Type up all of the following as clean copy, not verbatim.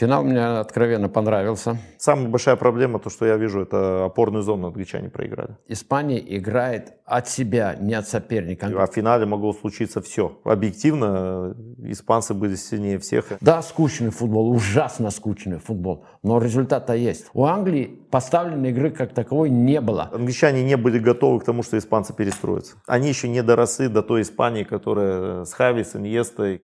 Финал мне откровенно понравился. Самая большая проблема, то, что я вижу, это опорную зону англичане проиграли. Испания играет от себя, не от соперника. А в финале могло случиться все. Объективно, испанцы были сильнее всех. Да, скучный футбол, ужасно скучный футбол, но результат-то есть. У Англии поставленной игры как таковой не было. Англичане не были готовы к тому, что испанцы перестроятся. Они еще не доросли до той Испании, которая с Хави, с Иньестой.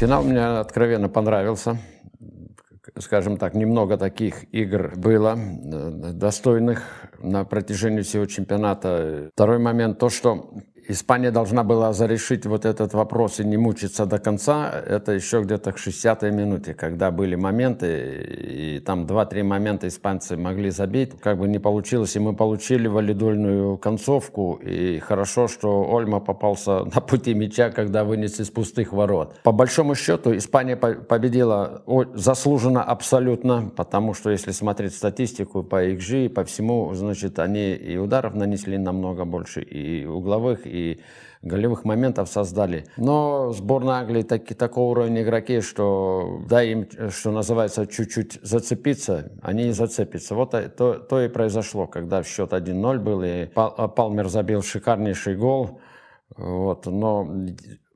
Финал мне откровенно понравился. Скажем так, немного таких игр было, достойных на протяжении всего чемпионата. Второй момент, то, что Испания должна была зарешить вот этот вопрос и не мучиться до конца, это еще где-то к 60-й минуте, когда были моменты, и там 2-3 момента испанцы могли забить. Как бы не получилось, и мы получили валидольную концовку, и хорошо, что Ольмо попался на пути мяча, когда вынес из пустых ворот. По большому счету, Испания победила заслуженно абсолютно, потому что, если смотреть статистику по XG и по всему, значит, они и ударов нанесли намного больше, и угловых, и голевых моментов создали. Но сборная Англии такого уровня игроки, что дай им, что называется, чуть-чуть зацепиться, они не зацепятся. Вот то и произошло, когда счет 1-0 был, и Палмер забил шикарнейший гол. Вот. Но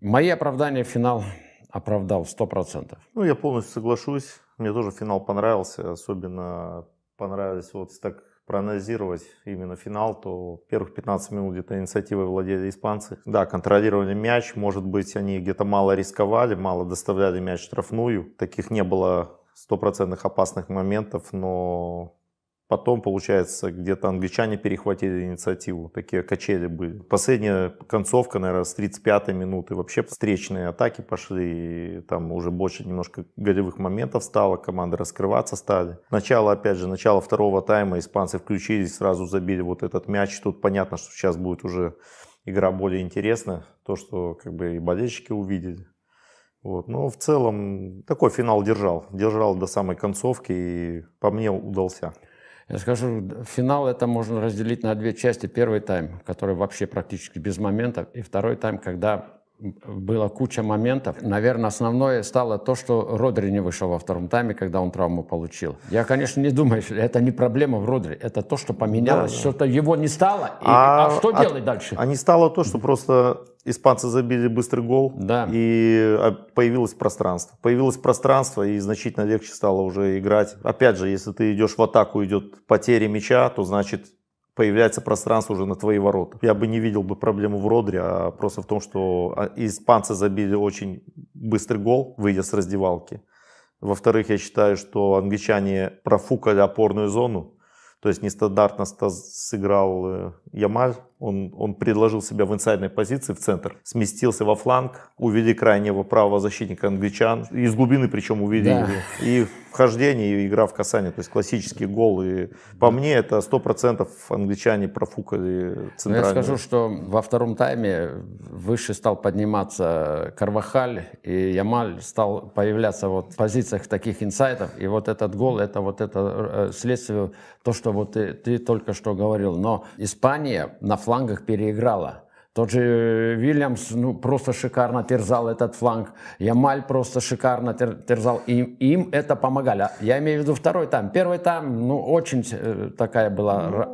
мои оправдания финал оправдал 100%. Ну, я полностью соглашусь. Мне тоже финал понравился. Особенно понравилось вот так проанализировать именно финал, то первых 15 минут где-то инициативой владели испанцы. Да, контролировали мяч, может быть, они где-то мало рисковали, мало доставляли мяч в штрафную. Таких не было стопроцентных опасных моментов, но потом, получается, где-то англичане перехватили инициативу. Такие качели были. Последняя концовка, наверное, с 35-й минуты. Вообще встречные атаки пошли, и там уже больше немножко голевых моментов стало, команды раскрываться стали. Начало, опять же, начало второго тайма, испанцы включились, сразу забили вот этот мяч. Тут понятно, что сейчас будет уже игра более интересная. То, что как бы и болельщики увидели. Вот. Но в целом такой финал держал. Держал до самой концовки и, по мне, удался. Я скажу, финал это можно разделить на две части. Первый тайм, который вообще практически без моментов, и второй тайм, когда была куча моментов. Наверное, основное стало то, что Родри не вышел во втором тайме, когда он травму получил. Я, конечно, не думаю, что это не проблема в Родри, это то, что поменялось, да, что-то его не стало. А что делать дальше? А не стало то, что просто испанцы забили быстрый гол, да, и появилось пространство. Появилось пространство, и значительно легче стало уже играть. Опять же, если ты идешь в атаку, идет потеря мяча, то значит появляется пространство уже на твои ворота. Я бы не видел бы проблему в Родри, а просто в том, что испанцы забили очень быстрый гол, выйдя с раздевалки. Во-вторых, я считаю, что англичане профукали опорную зону. То есть нестандартно сыграл Ямаль. Он предложил себя в инсайдной позиции в центр, сместился во фланг, увели крайнего правого защитника англичан. Из глубины причем увели, да, его. И вхождение, и игра в касание. То есть классический гол. И по мне это 100% англичане профукали центральную. Я скажу, что во втором тайме выше стал подниматься Карвахаль, и Ямаль стал появляться вот в позициях таких инсайдов. И вот этот гол, это вот это следствие, то, что вот ты только что говорил. Но Испания на фланге переиграла. Тот же Вильямс, ну, просто шикарно терзал этот фланг. Ямаль просто шикарно терзал. Им это помогали. Я имею в виду второй тайм. Первый тайм, ну, очень такая была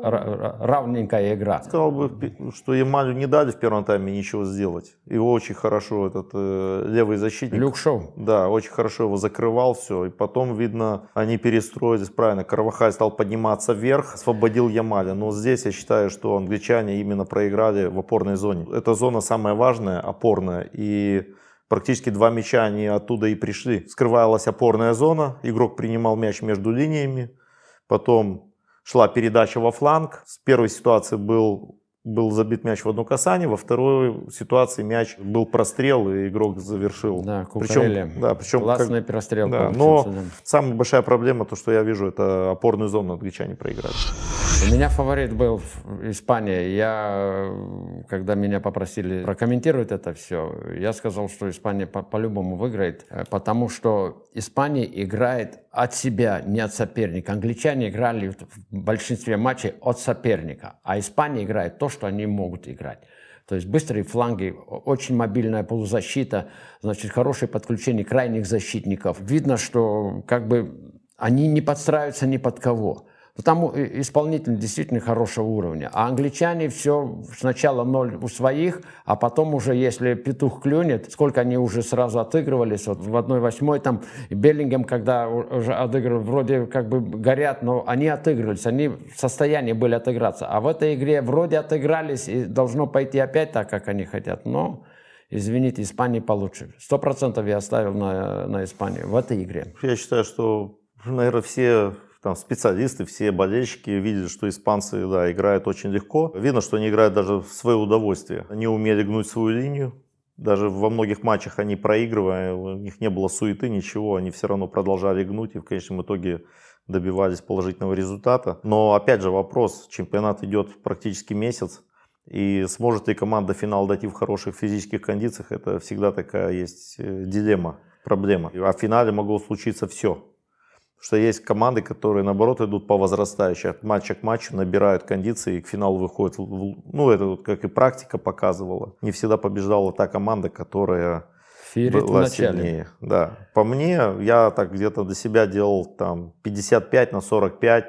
равненькая игра. Сказал бы, что Ямалю не дали в первом тайме ничего сделать. Его очень хорошо этот левый защитник. Люк Шоу. Да, очень хорошо его закрывал все. И потом, видно, они перестроились правильно. Карвахаль стал подниматься вверх, освободил Ямаля. Но здесь я считаю, что англичане именно проиграли в опорной зоне. Эта зона самая важная, опорная, и практически два мяча они оттуда и пришли. Скрывалась опорная зона, игрок принимал мяч между линиями, потом шла передача во фланг. С первой ситуации был забит мяч в одно касание, во второй ситуации мяч был прострел, и игрок завершил. Да, причем классный прострел. Да, но самая большая проблема, то, что я вижу, это опорную зону англичане проиграли. У меня фаворит был в Испании. Когда меня попросили прокомментировать это все, я сказал, что Испания по-любому выиграет, потому что Испания играет от себя, не от соперника. Англичане играли в большинстве матчей от соперника, а Испания играет то, что они могут играть. То есть быстрые фланги, очень мобильная полузащита, значит, хорошее подключение крайних защитников. Видно, что как бы они не подстраиваются ни под кого. Там исполнители действительно хорошего уровня. А англичане все сначала 0 у своих, а потом уже, если петух клюнет, сколько они уже сразу отыгрывались. Вот в 1-8 там Беллингем, когда уже отыгрывали, вроде как бы горят, но они отыгрывались, они в состоянии были отыграться. А в этой игре вроде отыгрались, и должно пойти опять так, как они хотят. Но, извините, Испании получше. 100% я оставил на Испанию в этой игре. Я считаю, что, наверное, все... Там специалисты, все болельщики видят, что испанцы, да, играют очень легко. Видно, что они играют даже в свое удовольствие. Они умели гнуть свою линию. Даже во многих матчах они проигрывали, у них не было суеты, ничего. Они все равно продолжали гнуть и в конечном итоге добивались положительного результата. Но опять же вопрос, чемпионат идет практически месяц. И сможет ли команда финал дойти в хороших физических кондициях, это всегда такая есть дилемма, проблема. А в финале могло случиться все. Что есть команды, которые, наоборот, идут по возрастающей, от матча к матчу набирают кондиции и к финалу выходят. Ну, это вот как и практика показывала. Не всегда побеждала та команда, которая феерит была сильнее. Да. По мне, я так где-то до себя делал там 55/45,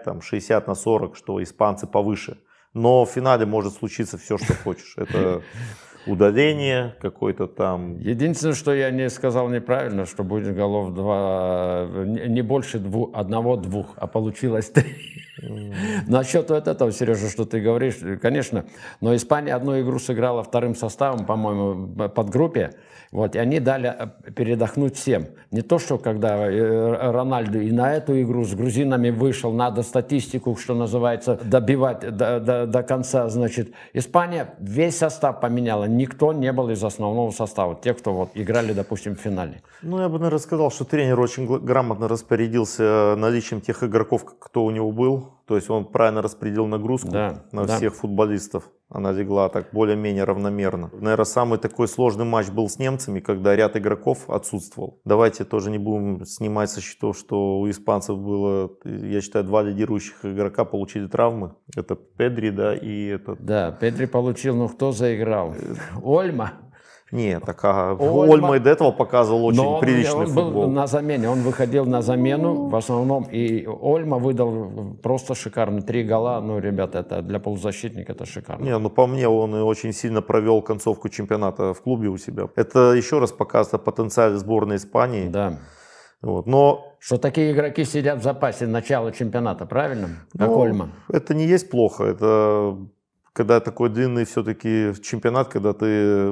там 60/40, что испанцы повыше. Но в финале может случиться все, что хочешь. Это... удаление какой-то там. Единственное, что я не сказал неправильно, что будет голов не больше 1-2, а получилось 3. Насчет вот этого, Сережа, что ты говоришь, конечно, но Испания одну игру сыграла вторым составом, по-моему, под группе, вот, и они дали передохнуть всем. Не то, что когда Рональду и на эту игру с грузинами вышел, надо статистику, что называется, добивать до конца, значит. Испания весь состав поменяла, никто не был из основного состава, те, кто вот играли, допустим, в финале. Ну, я бы, наверное, сказал, что тренер очень грамотно распорядился наличием тех игроков, кто у него был. То есть он правильно распределил нагрузку, да, на всех футболистов. Она легла так более-менее равномерно. Наверное, самый такой сложный матч был с немцами, когда ряд игроков отсутствовал. Давайте тоже не будем снимать со счетов, что у испанцев было, я считаю, два лидирующих игрока получили травмы. Это Педри, да, и этот... Да, Педри получил, но кто заиграл? Ольмо? Нет, так Ольмо и до этого показывал очень приличный футбол. Был на замене, он выходил на замену в основном, и Ольмо выдал просто шикарно 3 гола. Ну, ребята, это для полузащитника это шикарно. Не, ну по мне он очень сильно провел концовку чемпионата в клубе у себя. Это еще раз показывает потенциал сборной Испании. Да. Вот. Но что такие игроки сидят в запасе начала чемпионата, правильно? Как Ольмо. Это не есть плохо, это... Когда такой длинный все-таки чемпионат, когда у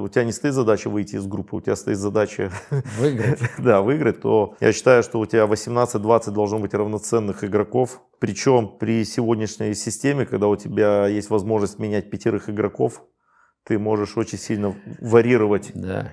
тебя не стоит задача выйти из группы, у тебя стоит задача выиграть, да, выиграть, то я считаю, что у тебя 18-20 должно быть равноценных игроков. Причем при сегодняшней системе, когда у тебя есть возможность менять 5 игроков, ты можешь очень сильно варьировать. Да.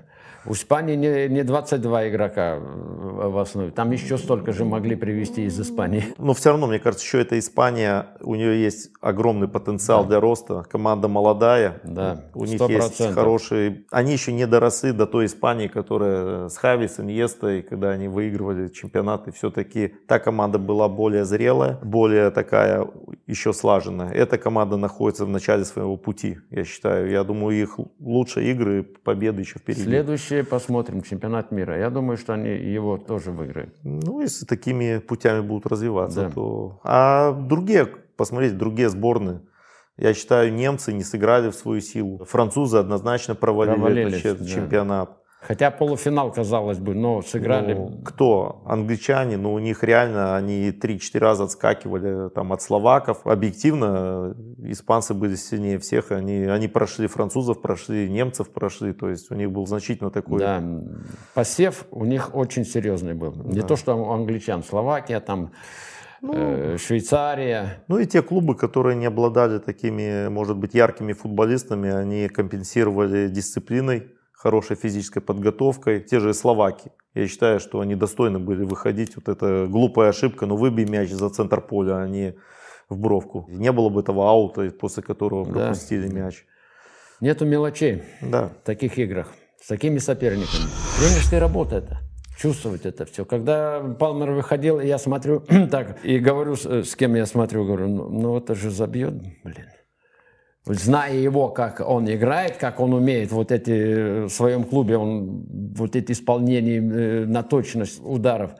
У Испании не 22 игрока в основе, там еще столько же могли привезти из Испании. Но все равно, мне кажется, еще эта Испания, у нее есть огромный потенциал, да, для роста. Команда молодая, да, у них есть хорошие... Они еще не доросли до той Испании, которая с Хави, с Иньестой, когда они выигрывали чемпионаты. Все-таки та команда была более зрелая, более такая еще слаженная. Эта команда находится в начале своего пути, я считаю. Я думаю, их лучшие игры, победы еще впереди. Следующий посмотрим чемпионат мира. Я думаю, что они его тоже выиграют. Ну, если такими путями будут развиваться, да, то... А другие, посмотрите, другие сборные. Я считаю, немцы не сыграли в свою силу. Французы однозначно провалили этот чемпионат. Да. Хотя полуфинал, казалось бы, но сыграли... Ну, кто? Англичане, но у них реально они 3-4 раза отскакивали там, от словаков. Объективно испанцы были сильнее всех. Они прошли французов, прошли немцев, прошли. То есть у них был значительно такой... Да. Посев у них очень серьезный был. Да. Не то, что у англичан. Словакия, там, Швейцария. Ну и те клубы, которые не обладали такими, может быть, яркими футболистами, они компенсировали дисциплиной, хорошей физической подготовкой. Те же словаки. Я считаю, что они достойны были выходить. Вот эта глупая ошибка, но выбей мяч за центр поля, а не в бровку. Не было бы этого аута, после которого пропустили, да, мяч. Нету мелочей, да, в таких играх, с такими соперниками. Тренерская работа это. Чувствовать это все. Когда Палмер выходил, я смотрю так и говорю, с кем я смотрю, говорю, ну это же забьет, блин. зная его, как он играет, как он умеет вот эти в своем клубе, он вот эти исполнения на точность ударов,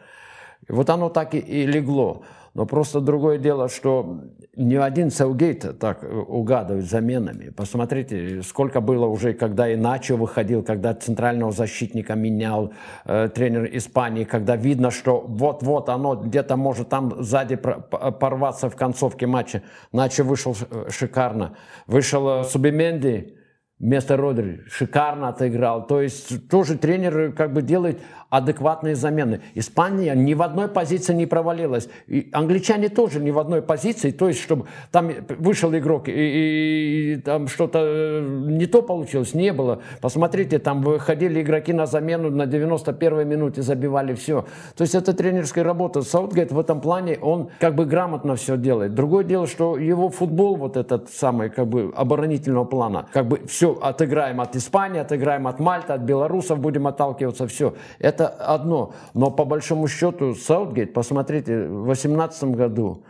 вот оно так и легло. Но просто другое дело, что ни один Саутгейт так угадывает заменами. Посмотрите, сколько было уже, когда и Начо выходил, когда центрального защитника менял тренер Испании, когда видно, что вот-вот оно где-то может там сзади порваться в концовке матча. Начо вышел шикарно. Вышел Субименди вместо Родри, шикарно отыграл. То есть тоже тренер как бы делает адекватные замены. Испания ни в одной позиции не провалилась. И англичане тоже ни в одной позиции. То есть, чтобы там вышел игрок и там что-то не то получилось, не было. Посмотрите, там выходили игроки на замену на 91-й минуте, забивали все. То есть это тренерская работа. Саутгейт в этом плане, он как бы грамотно все делает. Другое дело, что его футбол вот этот самый как бы оборонительного плана, как бы все отыграем от Испании, отыграем от Мальты, от белорусов, будем отталкиваться, все. Это одно. Но по большому счету Саутгейт, посмотрите, в 2018 году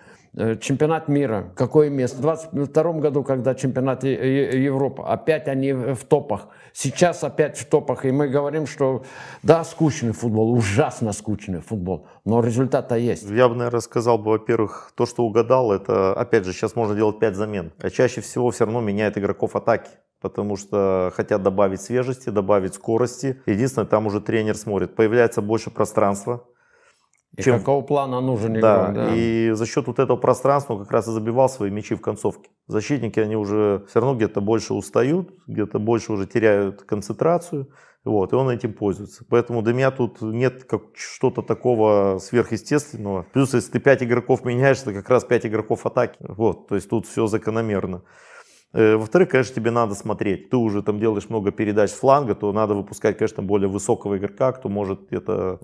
чемпионат мира, какое место? В 2022 году, когда чемпионат Европы, опять они в топах. Сейчас опять в топах. И мы говорим, что да, скучный футбол, ужасно скучный футбол, но результат-то есть. Я бы, наверное, сказал бы, во-первых, то, что угадал, это, опять же, сейчас можно делать 5 замен. А чаще всего все равно меняет игроков атаки, потому что хотят добавить свежести, добавить скорости. Единственное, там уже тренер смотрит. Появляется больше пространства. И чем... какого плана нужен игрок. Да. И за счет вот этого пространства он как раз и забивал свои мячи в концовке. Защитники, они уже все равно где-то больше устают, где-то больше уже теряют концентрацию. Вот, и он этим пользуется. Поэтому для меня тут нет что-то такого сверхъестественного. Плюс, если ты 5 игроков меняешь, это как раз 5 игроков атаки. Вот, то есть тут все закономерно. Во-вторых, конечно, тебе надо смотреть. Ты уже там делаешь много передач с фланга, то надо выпускать, конечно, более высокого игрока, кто может где-то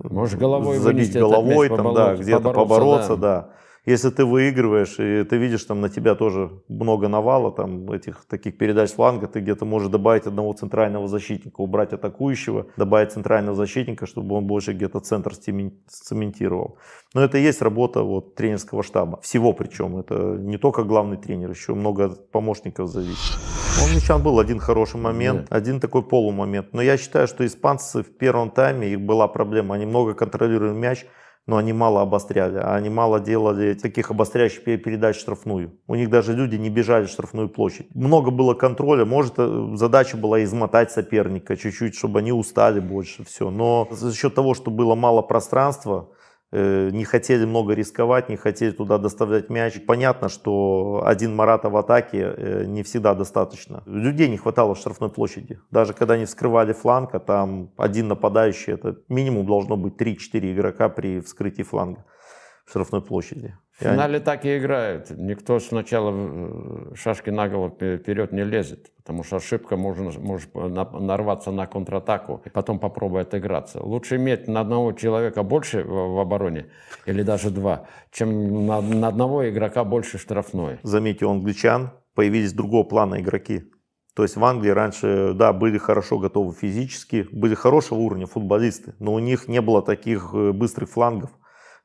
забить головой, там, да, где-то побороться. Да. Если ты выигрываешь, и ты видишь, там на тебя тоже много навала, там этих таких передач с фланга, ты где-то можешь добавить одного центрального защитника, убрать атакующего, добавить центрального защитника, чтобы он больше где-то центр сцементировал. Но это и есть работа вот тренерского штаба. Всего причем. Это не только главный тренер, еще много помощников зависит. У мячан был один хороший момент, один такой полумомент. Но я считаю, что испанцы в первом тайме, их была проблема. Они много контролировали мяч, но они мало обостряли. Они мало делали таких обостряющих передач в штрафную. У них даже люди не бежали в штрафную площадь. Много было контроля. Может, задача была измотать соперника чуть-чуть, чтобы они устали больше. Все. Но за счет того, что было мало пространства, не хотели много рисковать, не хотели туда доставлять мяч. Понятно, что один Марата в атаке не всегда достаточно. Людей не хватало в штрафной площади. Даже когда они вскрывали фланг, а там один нападающий, это минимум должно быть 3-4 игрока при вскрытии фланга в штрафной площади. В финале так и играют. Никто сначала шашки наголо вперед не лезет, потому что ошибка может нарваться на контратаку и потом попробовать отыграться. Лучше иметь на одного человека больше в обороне, или даже два, чем на одного игрока больше штрафной. Заметьте, у англичан появились другого плана игроки. То есть в Англии раньше, да, были хорошо готовы физически, были хорошего уровня футболисты, но у них не было таких быстрых флангов.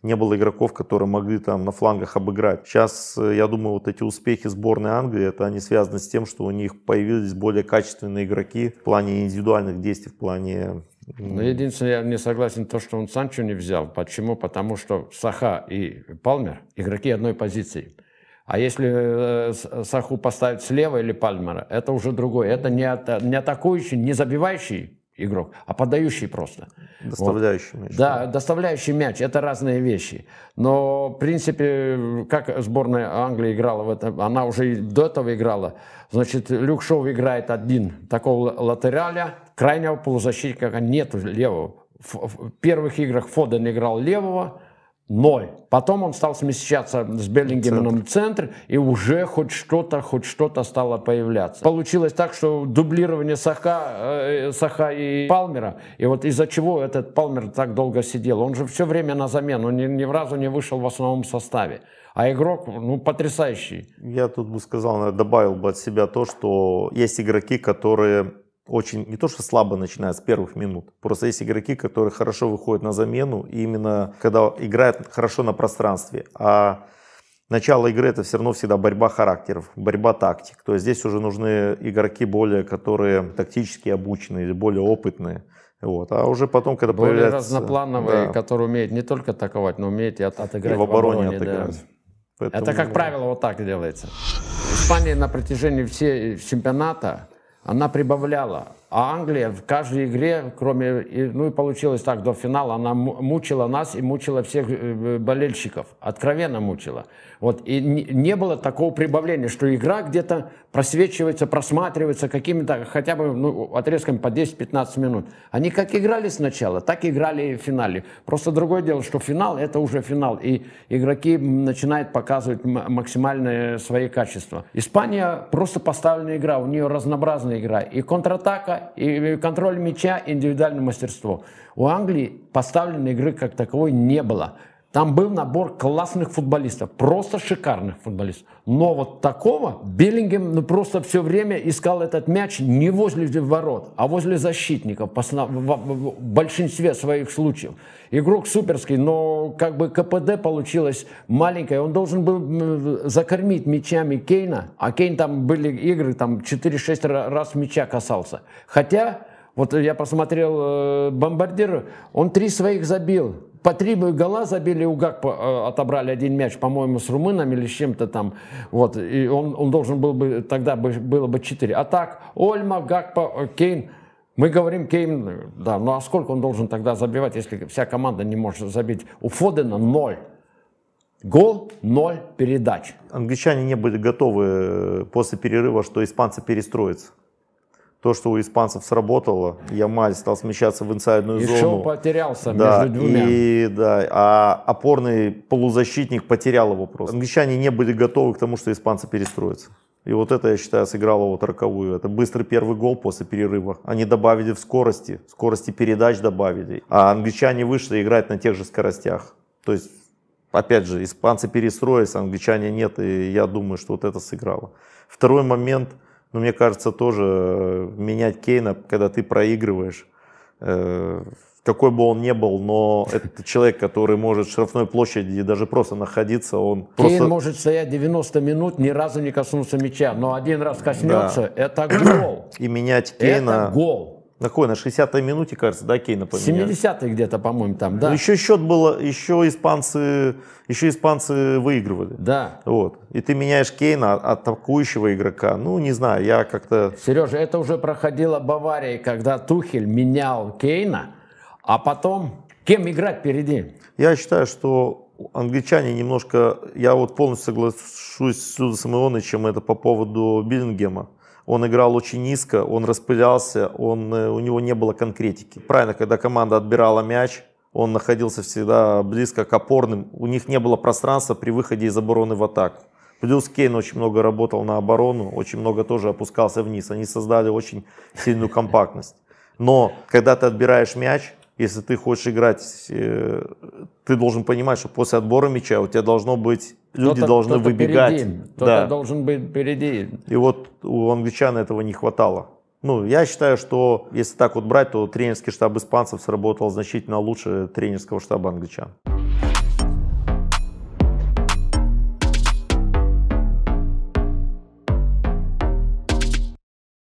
Не было игроков, которые могли там на флангах обыграть. Сейчас, я думаю, вот эти успехи сборной Англии, это они связаны с тем, что у них появились более качественные игроки в плане индивидуальных действий, в плане... Но единственное, я не согласен то, что он Санчо не взял. Почему? Потому что Саха и Палмер игроки одной позиции. А если Саху поставить слева или Палмера, это уже другое. Это не атакующий, не забивающий игрок, а подающий просто. Доставляющий мяч. Да, доставляющий мяч. Это разные вещи. Но, в принципе, как сборная Англии играла в этом, она уже и до этого играла. Значит, Люк Шоу играет один. Такого латераля, крайнего полузащитника нету левого. В первых играх Фоден играл левого, 0. Потом он стал смещаться с Беллингемом в центр, и уже хоть что-то стало появляться. Получилось так, что дублирование Саха и Палмера, и вот из-за чего этот Палмер так долго сидел. Он же все время на замену, он ни разу не вышел в основном составе. А игрок, ну, потрясающий. Я тут бы сказал, добавил бы от себя то, что есть игроки, которые... очень, не то что слабо начинают с первых минут, просто есть игроки, которые хорошо выходят на замену, и именно когда играют хорошо на пространстве. А начало игры — это все равно всегда борьба характеров, борьба тактик. То есть здесь уже нужны игроки более, которые тактически обученные, более опытные. Вот. А уже потом, когда более появляется... разноплановые, да, которые умеют не только атаковать, но умеют и отыграть и в обороне. Отыграть. Да. Это, как правило, вот так делается. Испания на протяжении всей чемпионата она прибавляла. А Англия в каждой игре, кроме... Ну и получилось так, до финала она мучила нас и мучила всех болельщиков. Откровенно мучила. Вот. И не было такого прибавления, что игра где-то просвечивается, просматривается какими-то хотя бы отрезками по 10-15 минут. Они как играли сначала, так играли и в финале. Просто другое дело, что финал — это уже финал. И игроки начинают показывать максимальные свои качества. Испания просто поставленная игра, у нее разнообразная игра. И контратака, и контроль мяча, индивидуальное мастерство. У Англии поставленной игры как таковой не было. Там был набор классных футболистов, просто шикарных футболистов. Но вот такого Беллингем просто все время искал этот мяч не возле ворот, а возле защитников в большинстве своих случаев. Игрок суперский, но как бы КПД получилось маленькое. Он должен был закормить мячами Кейна, а Кейн там были игры, там 4-6 раз мяча касался. Хотя, вот я посмотрел бомбардир, он 3 своих забил. По 3 гола забили, у Гакпа отобрали 1 мяч, по-моему, с румынами или с чем-то там. Вот. И он должен был бы, тогда было бы 4. А так, Ольмо, Гакпа, Кейн. Мы говорим, Кейн, да, ну а сколько он должен тогда забивать, если вся команда не может забить? У Фодена 0. Гол, 0 передач. Англичане не были готовы после перерыва, что испанцы перестроятся. То, что у испанцев сработало, Ямаль стал смещаться в инсайдную зону. И Шоу потерялся, да, между двумя. А опорный полузащитник потерял его просто. Англичане не были готовы к тому, что испанцы перестроятся. И вот это, я считаю, сыграло вот роковую. Это быстрый первый гол после перерыва. Они добавили в скорости передач добавили. А англичане вышли играть на тех же скоростях. То есть, опять же, испанцы перестроились, англичане нет. И я думаю, что вот это сыграло. Второй момент. Но мне кажется, тоже менять Кейна, когда ты проигрываешь, какой бы он ни был, но это человек, который может в штрафной площади даже просто находиться. Кейн может стоять 90 минут, ни разу не коснуться мяча, но один раз коснется, да, это гол. И менять Кейна... Это гол. На какой? На 60-й минуте, кажется, да, Кейна поменяли? 70-й где-то, по-моему, там, да. Но еще счет было, еще испанцы выигрывали. Да. Вот. И ты меняешь Кейна, атакующего игрока. Ну, не знаю, я как-то... Сережа, это уже проходило в Баварии, когда Тухель менял Кейна, а потом кем играть впереди? Я считаю, что англичане немножко... Я вот полностью соглашусь с Судасом Ионычем, это по поводу Беллингема. Он играл очень низко, он распылялся, у него не было конкретики. Правильно, когда команда отбирала мяч, он находился всегда близко к опорным. У них не было пространства при выходе из обороны в атаку. Плюс Кейн очень много работал на оборону, очень много тоже опускался вниз. Они создали очень сильную компактность. Но когда ты отбираешь мяч, если ты хочешь играть, ты должен понимать, что после отбора мяча у тебя должно быть... Люди должны выбегать. Кто-то должен быть впереди. И вот у англичан этого не хватало. Ну, я считаю, что если так вот брать, то тренерский штаб испанцев сработал значительно лучше тренерского штаба англичан.